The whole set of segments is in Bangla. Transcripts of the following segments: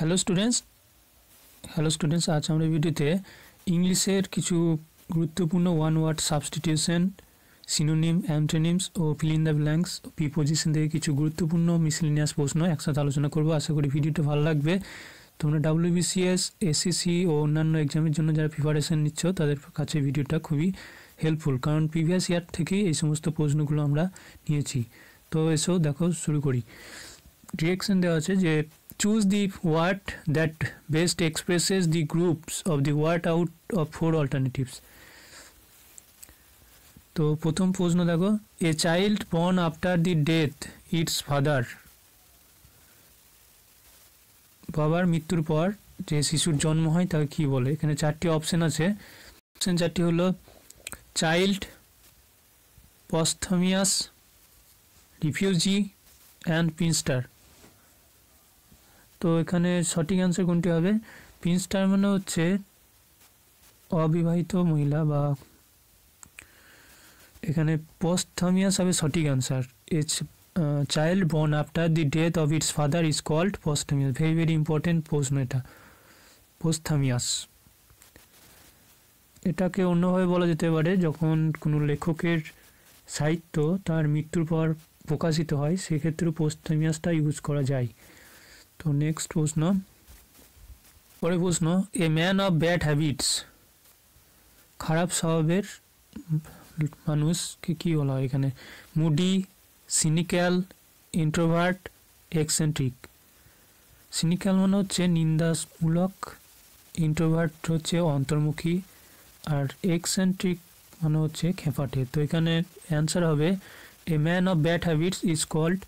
हेलो स्टूडेंट्स आज हमारे भिडियोते इंग्लिशेर किछु गुरुत्वपूर्ण one word substitution synonym antonyms और fill in the blanks preposition थेके किछु गुरुत्वपूर्ण मिसलिनियास प्रश्न एकसाथे आलोचना करब। आशा करी भिडियोटा भालो लागबे। तोमरा WBCS SSC और अन्यान्य एग्जामेर जोन्नो जारा प्रिपारेशन निच्छो तादेर काछे भिडियोटा खुबई हेल्पफुल, कारण प्रिवियास ईयर थेके एई समस्त प्रश्नगुलो आमरा नियेछि। तो एसो देखो शुरू करी। डिरेक्शन देवा आछे जे choose the word that best expresses the groups of the word out of four alternatives. तो प्रथम प्रश्न देखो, a child born after the death its father, बाबार मृत्युर पर जे शिशुर जन्म हय ताके की बोले। एखाने चारटी अपशन आछे। अपशन चारटी हलो child, posthumous, refugee and pinster। तो एखाने सठिक आंसर कोनटी हबे? पिंस्टार माने होच्छे अविवाहित महिला बा एखाने पोस्थमियास हबे सठिक answer. It's child born after the death of its father is called posthumous. Very very important प्रश्न एटा, पोस्थमियास। एटाके अन्यभावे बला जेते पारे जखन कोनो लेखकेर साहित्य तार मृत्युर पर प्रकाशित हय सेई क्षेत्रे पोस्थमियासटा यूज करा जाय। तो नेक्स्ट प्रश्न, पर प्रश्न, a man of bad habits, खराब स्वभावेर मानुष के की बोला है? एखाने मुडी, सिनिकल, इंट्रोभार्ट, एक्सेंट्रिक। सिनिकल माने होच्छे निंदामूलक, इंट्रोभार्ट होच्छे अंतर्मुखी और एक्सेंट्रिक माने होच्छे खेपाटे। तो एखाने आंसर हबे a man of bad habits is called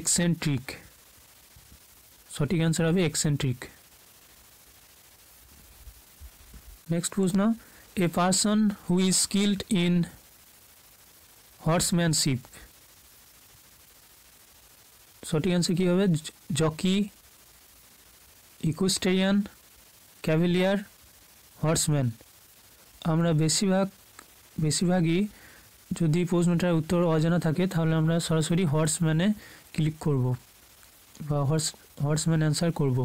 eccentric. सठिक आंसर है एक्सेंट्रिक। नेक्स्ट पूछना, a person who is skilled in horsemanship, सठिक आंसर की है? Jockey, equestrian, cavalier, horseman. हमारा बेसिभाग ही जो प्रश्नटार उत्तर अजाना थाके सरासरि हॉर्समैने क्लिक करब বা হর্সম্যান आंसर করব।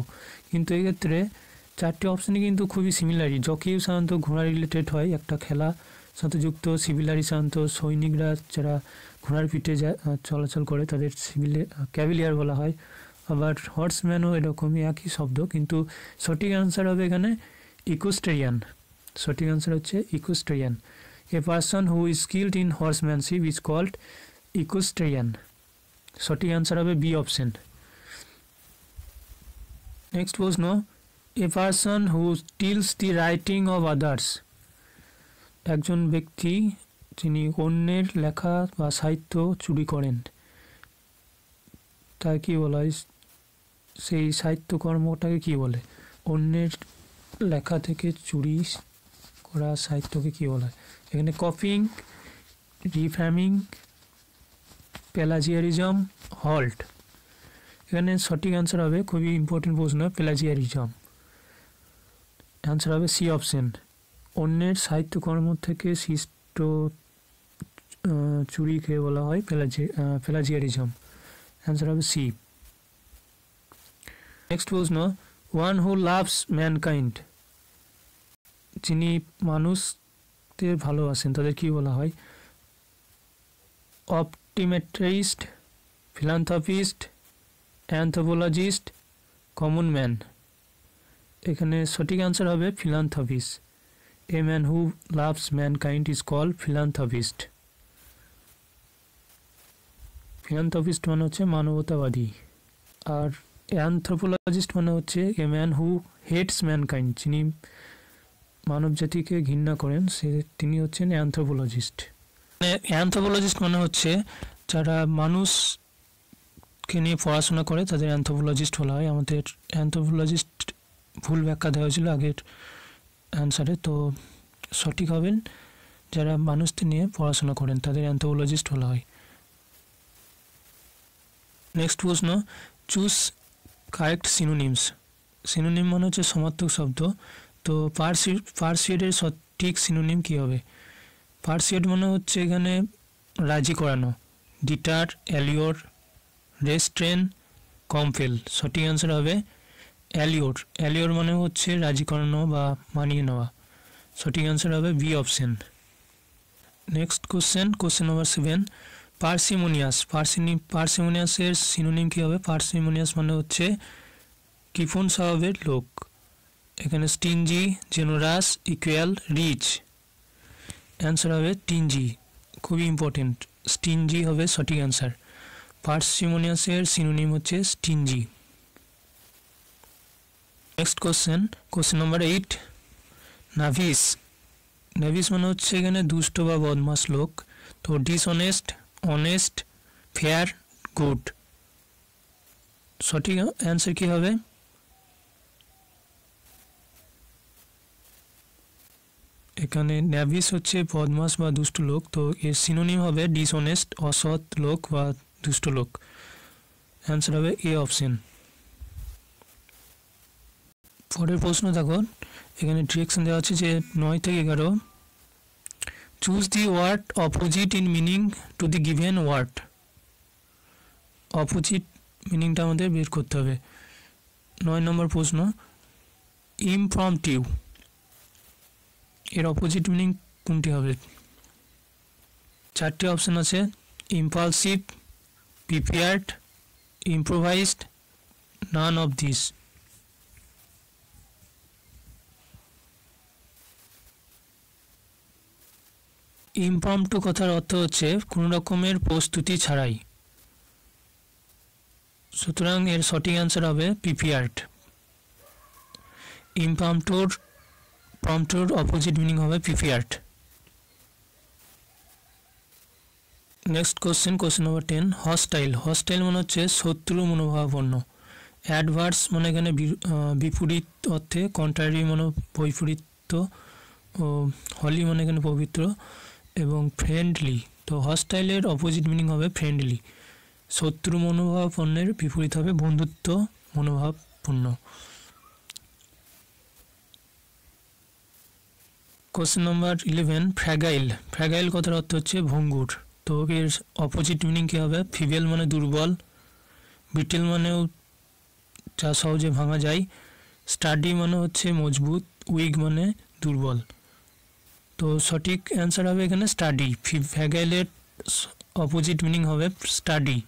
কিন্তু এই ক্ষেত্রে চারটি অপশনই কিন্তু খুবই সিমিলারি। জকি সাধারণত ঘোড়া রিলেটেড হয়, একটা খেলা সাথে যুক্ত। সিভিলারি সাধারণত সৈনিকরা যারা ঘোড়ার পিঠে চলাচল করে তাদের ক্যাভেলিয়ার বলা হয়। আবার হর্সম্যানও এরকমই একই শব্দ। কিন্তু সঠিক आंसर হবে এখানে ইকুস্টেরিয়ান। সঠিক आंसर হচ্ছে equestrian. A person who is skilled in horsemanship is called equestrian. সঠিক आंसर হবে বি অপশন। नेक्स्ट प्रश्न, a person who steals the writing of others, एकजन व्यक्ति जिनि अन्येर लेखा बा साहित्य चुरी करेन ताके कि बोला हय? सेई साहित्यकर्मटाके कि बोले? अन्येर लेखा थेके चुरी करा साहित्यके कि बोला हय? एखाने कपिंग, रिफ्रेमिंग, प्लाजियारिज्म, हल्ट। এখানে সঠিক आंसर হবে খুবই ইম্পর্টেন্ট প্রশ্ন, প্লাজিয়ারিজম। आंसर হবে সি অপশন। অন্যের সাহিত্যকর্ম থেকে সৃষ্ট চুরিকে বলা হয় প্লাজিয়ারিজম। आंसर হবে সি। নেক্সট প্রশ্ন, ওয়ান হু লাভস ম্যানকাইন্ড, যিনি মানুষদের ভালোবাসেন তাদের কি বলা হয়? Optometrist, philanthropist, anthropologist, common man. एखाने सठिक आंसर है philanthropist. A man who loves mankind is called philanthropist. Philanthropist माने होच्छे मानवतावादी। और एंथ्रोपोलॉजिस्ट माने होच्छे a man who hates mankind, जिनि मानव जाति के घृणा करें से तिनि होच्छेन एंथ्रोपोलॉजिस्ट। एंथ्रोपोलॉजिस्ट माने होच्छे जारा मानुष के लिए पढ़ाशोना करे तादेर एंथ्रोपोलॉजिस्ट बोला हय। आमादेर एंथ्रोपोलॉजिस्ट भूल व्याख्या देওয়া হয়েছিল আগের आंसर। तो सठिक हबेन যারা মানুষদের নিয়ে পড়াশোনা করেন তাদের एंथ्रोपोलॉजिस्ट বলা হয়। नेक्स्ट प्रश्न, चूज करेक्ट सिनोनिम्स। सिनोनिम মানে হচ্ছে সমার্থক শব্দ। তো পার্সিয়েডের সঠিক সিনোনিম কি হবে? পার্সিয়েড মানে হচ্ছে এখানে রাজি করানো, ডিটার, অ্যালিওর, रेस्ट्रेन, कम्पेल। सठिक आंसर है অ্যালিওর। অ্যালিওর মানে হচ্ছে রাজি করানো বা মানিয়ে নেওয়া। সঠিক অ্যান্সার হবে B option. Next question, question number 7, parsimonious. পার্সিমোনিয়াসের সিনোনিম কী হবে? পার্সিমোনিয়াস মানে হচ্ছে কৃপণ স্বভাবের লোক। এখানে stingy, generous equal rich. Answer হবে টিনজি, খুবই ইম্পর্টেন্ট। স্টিনজি হবে সঠিক অ্যান্সার। পার্সিমোনিয়াসের সিনোনিম হচ্ছে stingy. Next question, question number 8, knavish. Knavish মানে হচ্ছে এখানে দুষ্ট বা বদমাস লোক। তো ডিসঅনেস্ট, অনেস্ট, ফেয়ার, গুড। সঠিক অ্যান্সার কি হবে? এখানে নাভিস হচ্ছে বদমাস বা দুষ্ট লোক, তো এর সিনোনিম হবে ডিসঅনেস্ট, অসৎ লোক বা দুষ্ট লোক। অ্যান্সার হবে এ অপশন। পরের প্রশ্ন দেখো, এখানে ডিরেকশন দেওয়া আছে যে 9 থেকে 11, choose the word opposite in meaning to the given word. Opposite মিনিংটা আমাদের বের করতে হবে। 9 নম্বর প্রশ্ন, ইমপ্রম্পটিউ, এর অপোজিট মিনিং কোনটি হবে? 4টি অপশন আছে, impulsive, prepared, improvised, none of this. Impromptu কথার অর্থ হচ্ছে কোনো রকমের প্রস্তুতি ছাড়াই, সুতরাং এর সঠিক অ্যান্সার হবে প্রিপেয়ার্ড। ইমপ্রম্পটুর প্রম্পটুর অপোজিট মিনিং হবে prepared. Next question, question number 10, hostile. Hostile মানে হচ্ছে শত্রু মনোভাবাপন্ন। অ্যাডভার্স মানে এখানে বিপরীত অর্থে, কন্ট্রারি মানে বৈপরীত্য, ও হলি মানে এখানে পবিত্র, এবং ফ্রেন্ডলি। তো হস্টাইলের অপোজিট মিনিং হবে ফ্রেন্ডলি। শত্রু মনোভাবাপন্নের বিপরীত হবে বন্ধুত্ব মনোভাবপূর্ণ। Question number 11, ফ্র্যাগাইল। ফ্র্যাগাইল কথার অর্থ হচ্ছে ভঙ্গুর। তো এর অপোজিট মিনিং কী হবে? ফিবেল মানে দুর্বল, ব্রিটেল মানেও যা সহজে ভাঙা যায়, স্টাডি মানে হচ্ছে মজবুত, উইক মানে দুর্বল। তো সঠিক অ্যান্সার হবে এখানে স্টাডি। ফ্র্যাগাইলের অপোজিট মিনিং হবে স্টাডি,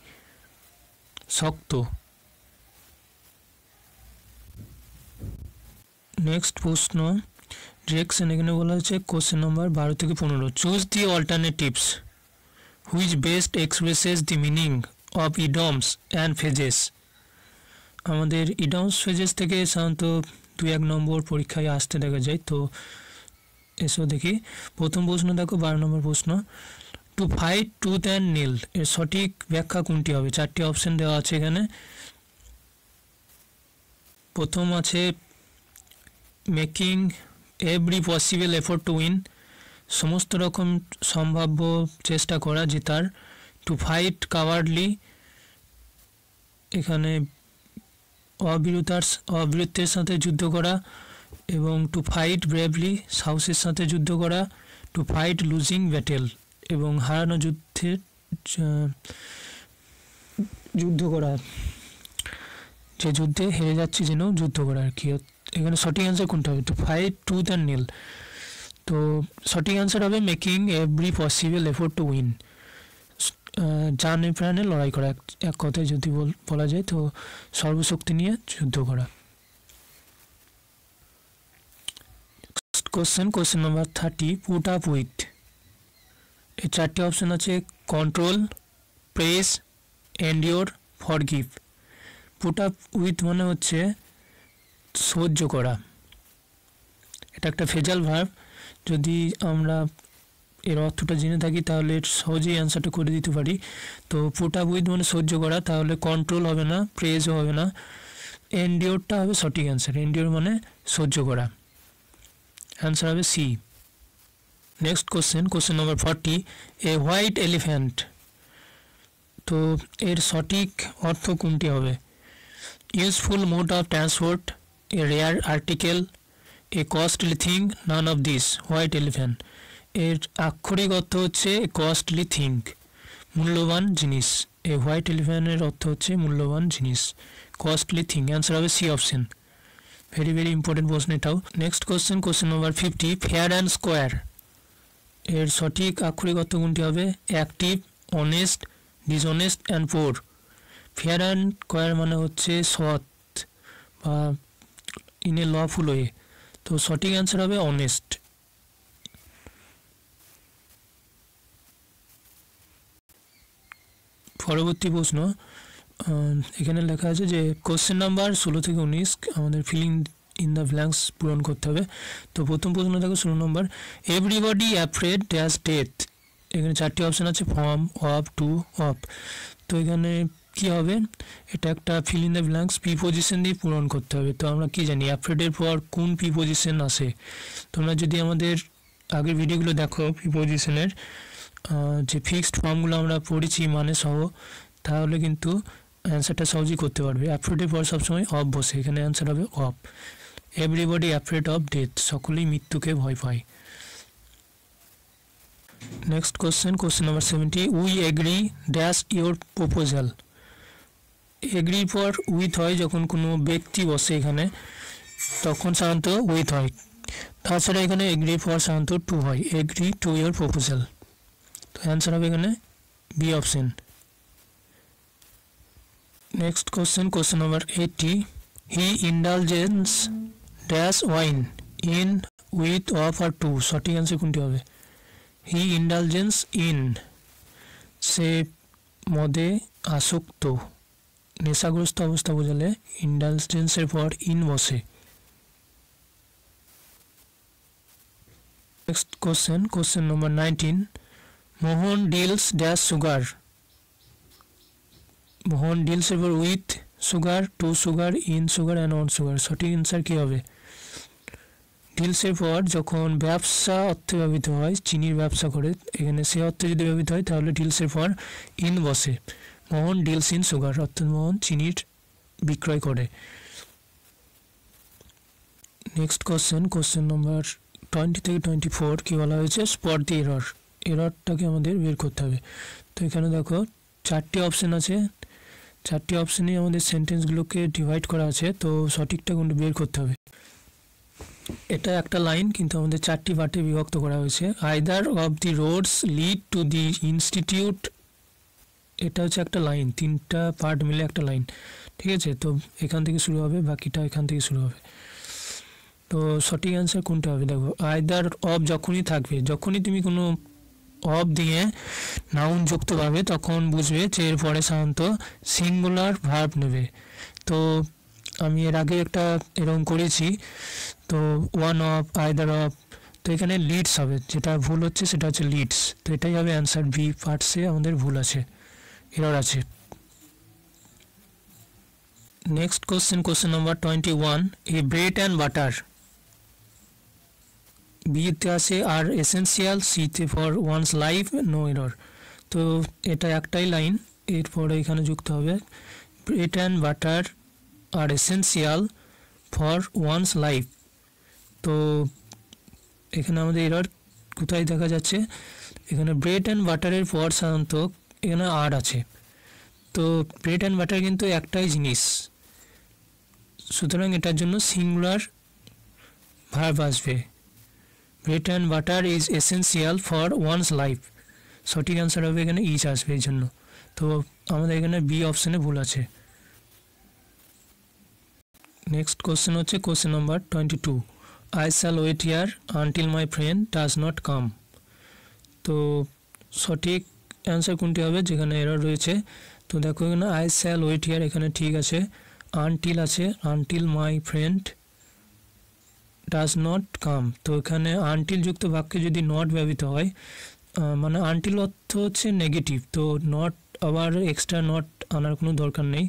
শক্ত। নেক্সট প্রশ্ন, ডিরেকশন এখানে বলা হচ্ছে কোশ্চেন নম্বর 12 থেকে 15, choose the alternatives which best expresses the meaning of idioms and phrases. আমাদের ইডমস ফ্রেজেস থেকে সাধারণত 2-1 নম্বর পরীক্ষায় আসতে দেখা যায়, তো এসো দেখি। প্রথম প্রশ্ন দেখো, 12 নম্বর প্রশ্ন, to fight tooth and nail, এর সঠিক ব্যাখ্যা কোনটি হবে? 4টি অপশন দেওয়া আছে এখানে। প্রথম আছে making every possible effort to win, সমস্ত রকম সম্ভাব্য চেষ্টা করা জেতার। টু ফাইট কাওয়ার্ডলি, এখানে অবিরুদ্ধের সাথে যুদ্ধ করা, এবং টু ফাইট ব্রেভলি, সাহসের সাথে যুদ্ধ করা। টু ফাইট লুজিং ব্যাটেল, এবং হারানো যুদ্ধে যুদ্ধ করা, যে যুদ্ধে হেরে যাচ্ছে যেন যুদ্ধ করা আর কি। এখানে সঠিক অ্যান্সার কোনটা হবে? To fight tooth and nail. তো সঠিক অ্যান্সার হবে making every possible effort to win, জানে প্রাণে লড়াই করা, এক কথায় যদি বলা যায় তো সর্বশক্তি নিয়ে যুদ্ধ করা। Question, question number 30, put up with. এর 4টি অপশন আছে, control, press, endure, forgive. Put up with মানে হচ্ছে সহ্য করা, এটা একটা ফ্রেজাল ভার্ব। যদি আমরা এর অর্থটা জেনে থাকি তাহলে সহজেই অ্যান্সারটা করে দিতে পারি। তো পুট আপ উইথ মানে সহ্য করা, তাহলে কন্ট্রোল হবে না, প্রেসও হবে না, এন্ডিওরটা হবে সঠিক অ্যান্সার। এন্ডিওর মানে সহ্য করা। অ্যান্সার হবে C. Next question, question number 40, a white elephant. তো এর সঠিক অর্থ কোনটি হবে? Useful mode of transport, a rare article, a costly thing, none of this. White elephant এর আক্ষরিক অর্থ হচ্ছে কস্টলি থিং, মূল্যবান জিনিস। এ হোয়াইট এলিফ্যান্টের অর্থ হচ্ছে মূল্যবান জিনিস, কস্টলি থিং। অ্যান্সার হবে C option. very very important প্রশ্ন এটাও। Next question, question number 50, fair and square এর সঠিক আক্ষরিক অর্থ কোনটি হবে? Active, honest, dishonest and poor. Fair and square মানে হচ্ছে সৎ বা ইন এ লফুল ওয়ে, তো সঠিক অ্যান্সার হবে অনেস্ট। পরবর্তী প্রশ্ন, এখানে লেখা আছে যে কোশ্চেন নাম্বার 16 থেকে 19, আমাদের ফিলিং ইন দ্য ব্ল্যাঙ্কস পূরণ করতে হবে। তো প্রথম প্রশ্ন দেখো 16 নম্বর, এভরিবডি অ্যাফ্রেড ড্যাশ ডেথ। এখানে 4টি অপশান আছে, ফ্রম, অফ, টু, অফ। তো এখানে কি হবে, এটা একটা fill in the blanks preposition দিয়ে পূরণ করতে হবে। তো আমরা কি জানি অ্যাফ্রেডের পর কোন প্রিপোজিশন আসে? তোমরা যদি আমাদের আগের ভিডিওগুলো দেখো প্রিপোজিশনের যে ফিক্সড ফর্মগুলো আমরা পড়েছি মানে সহ, তাহলে কিন্তু অ্যান্সারটা সহজেই করতে পারবে। অ্যাফ্রেডের পর সবসময় অফ বসে, এখানে অ্যান্সার হবে of. Everybody afraid of death, সকলেই মৃত্যুকে ভয় পায়। Next question, question number 70, we agree dash your proposal. এগ্রির পর উইথ হয়, যখন কোনো ব্যক্তি বসে এখানে তখন সাধারণত উইথ হয়, তাছাড়া এখানে এগ্রির পর সাধারণত টু হয়, এগ্রি টু ইওর প্রপোজাল। তো অ্যান্সার হবে এখানে B option. Next question, question number 80. He indulges dash wine in, with, of or to. সঠিক answer কোনটি হবে? He indulges in, সে মদে আসক্ত, নেশাগ্রস্ত অবস্থা বোঝালে indulgence এর পর in বসে। Next question, question number 19. Mohan deals dash sugar. Mohan deals এর পর with sugar, to sugar, in sugar and on sugar. সঠিক অ্যান্সার কী হবে? ডিলস এর পর যখন ব্যবসা অর্থে ব্যবহৃত হয়, চিনির ব্যবসা করে, এখানে সে অর্থে যদি ব্যবহৃত হয় তাহলে ডিলস এর পর ইন বসে। মোহন ডিলস ইন সুগার, অর্থাৎ মোহন চিনির বিক্রয় করে। নেক্সট কোশ্চেন, কোশ্চেন নম্বর 20 থেকে 24, কী বলা হয়েছে? স্পট দি এরর, এররটাকে আমাদের বের করতে হবে। তো এখানে দেখো 4টি অপশান আছে, 4টি অপশানে আমাদের সেন্টেন্সগুলোকে ডিভাইড করা আছে, তো সঠিকটা কিন্তু বের করতে হবে। এটা একটা লাইন, কিন্তু আমাদের 4টি পার্টে বিভক্ত করা হয়েছে। Either of the roads lead to the institute, এটা হচ্ছে একটা লাইন, 3টা পার্ট মিলে একটা লাইন, ঠিক আছে? তো এখান থেকে শুরু হবে, বাকিটা এখান থেকে শুরু হবে। তো সঠিক অ্যান্সার কোনটা হবে? দেখো আইদার অফ যখনই থাকবে, যখনই তুমি কোনো অফ দিয়ে নাউন যুক্ত পাবে তখন বুঝবে যে এরপরে সাধারণত সিঙ্গুলার ভার্ব নেবে। তো আমি এর আগে একটা এরকম করেছি, তো ওয়ান অফ, আইদার অফ, তো এখানে লিডস হবে। যেটা ভুল হচ্ছে সেটা হচ্ছে লিডস। তো এটাই হবে অ্যান্সার বি, পার্টসে আমাদের ভুল আছে, এরর আছে। Next question, question number 21, a bread and butter, বিতে আছে আর এসেন্সিয়াল, সিতে for one's life, no error. তো এটা একটাই লাইন, এরপরে এখানে যুক্ত হবে bread and butter R essential for one's life. তো এখানে আমাদের এরর কোথায় দেখা যাচ্ছে? এখানে ব্রেড অ্যান্ড বাটারের পর সাধারণত এখানে আর আছে। তো ব্রেড অ্যান্ড বাটার কিন্তু একটাই জিনিস, সুতরাং এটার জন্য সিঙ্গুলার ভার্ব আসবে। Bread and butter is essential for one's life, সঠিক অ্যান্সার হবে এখানে ইজ আসবে এই জন্য। তো আমাদের এখানে বি অপশানে ভুল আছে। নেক্সট কোশ্চেন হচ্ছে question number 22, I shall wait here until my friend does not come. তো সঠিক অ্যান্সার কোনটি হবে যেখানে এরর রয়েছে? তো দেখো এখানে আই শ্যাল ওয়েট হিয়ার এখানে ঠিক আছে, আনটিল আছে, until my friend does not come. তো এখানে আনটিল যুক্ত বাক্যে যদি নট ব্যবহৃত হয়, মানে আনটিল অর্থ হচ্ছে নেগেটিভ, তো নট আবার এক্সট্রা নট আনার কোনো দরকার নেই।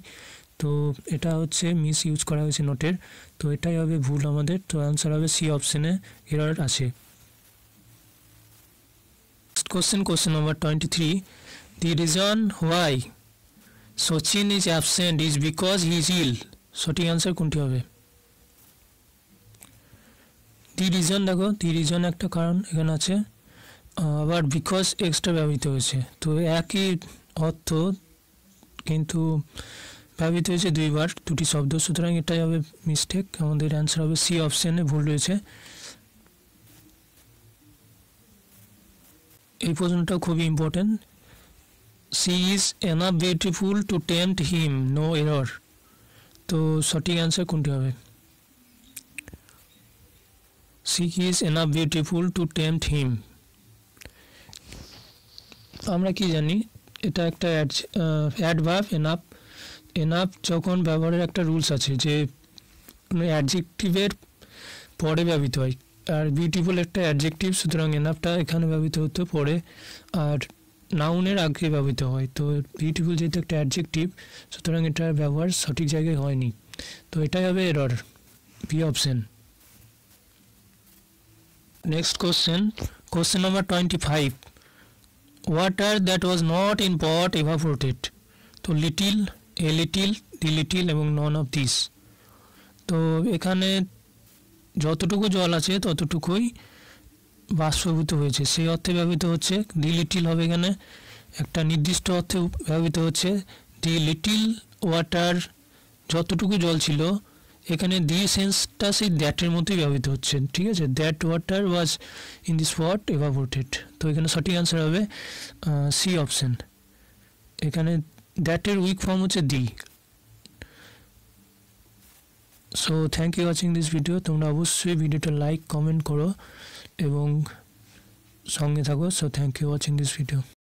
তো এটা হচ্ছে মিস ইউজ করা হয়েছে নটের, তো এটাই হবে ভুল আমাদের। তো অ্যান্সার হবে সি অপশানে, এরর আছে। Next question, question number 23, the reason why Sachin is absent is because he is ill. সঠিক অ্যান্সার কোনটি হবে? দি রিজন, দেখো দি রিজন একটা কারণ এখানে আছে, আবার বিকজ এক্সট্রা ব্যবহৃত হয়েছে। তো একই অর্থ কিন্তু তার ভিতরে হয়েছে দুইবার দুটি শব্দ, সুতরাং এটাই হবে মিস্টেক। আমাদের অ্যান্সার হবে সি অপশানে, ভুল রয়েছে। এই প্রশ্নটা খুবই important. She is enough beautiful to tempt him, no error. তো সঠিক অ্যান্সার কোনটি হবে? She is enough beautiful to tempt him. আমরা কি জানি, এটা একটা অ্যাডভার্ব। এনাফ এনাফ যখন ব্যবহারের একটা রুলস আছে যে অ্যাডজেক্টিভের পরে ব্যবহৃত হয়, আর বিউটিফুল একটা অ্যাডজেক্টিভ, সুতরাং এনাফটা এখানে ব্যবহৃত হতে পরে আর নাউনের আগে ব্যবহৃত হয়। তো বিউটিফুল যেহেতু একটা অ্যাডজেক্টিভ, সুতরাং এটার ব্যবহার সঠিক জায়গায় হয়নি, তো এটাই হবে error, B option. Next question, question number 25, water that was not in pot evaporated. তো little, a little, the little এবং নন অফ দিস। তো এখানে যতটুকু জল আছে ততটুকুই বাষ্পীভূত হয়েছে, সেই অর্থে ব্যবহৃত হচ্ছে। দি লিটিল হবে এখানে একটা নির্দিষ্ট অর্থে ব্যবহৃত হচ্ছে। দি লিটিল ওয়াটার, যতটুকু জল ছিল, এখানে দি সেন্সটা সেই দ্যাটের মতোই ব্যবহৃত হচ্ছে, ঠিক আছে। That water was in this what evaporated. তো এখানে সঠিক অ্যান্সার হবে সি অপশান। এখানে দ্যাটের উইক ফর্ম হচ্ছে the. So thank you watching this video. তোমরা অবশ্যই ভিডিওটা লাইক কমেন্ট করো এবং সঙ্গে থাকো। So thank you watching this video.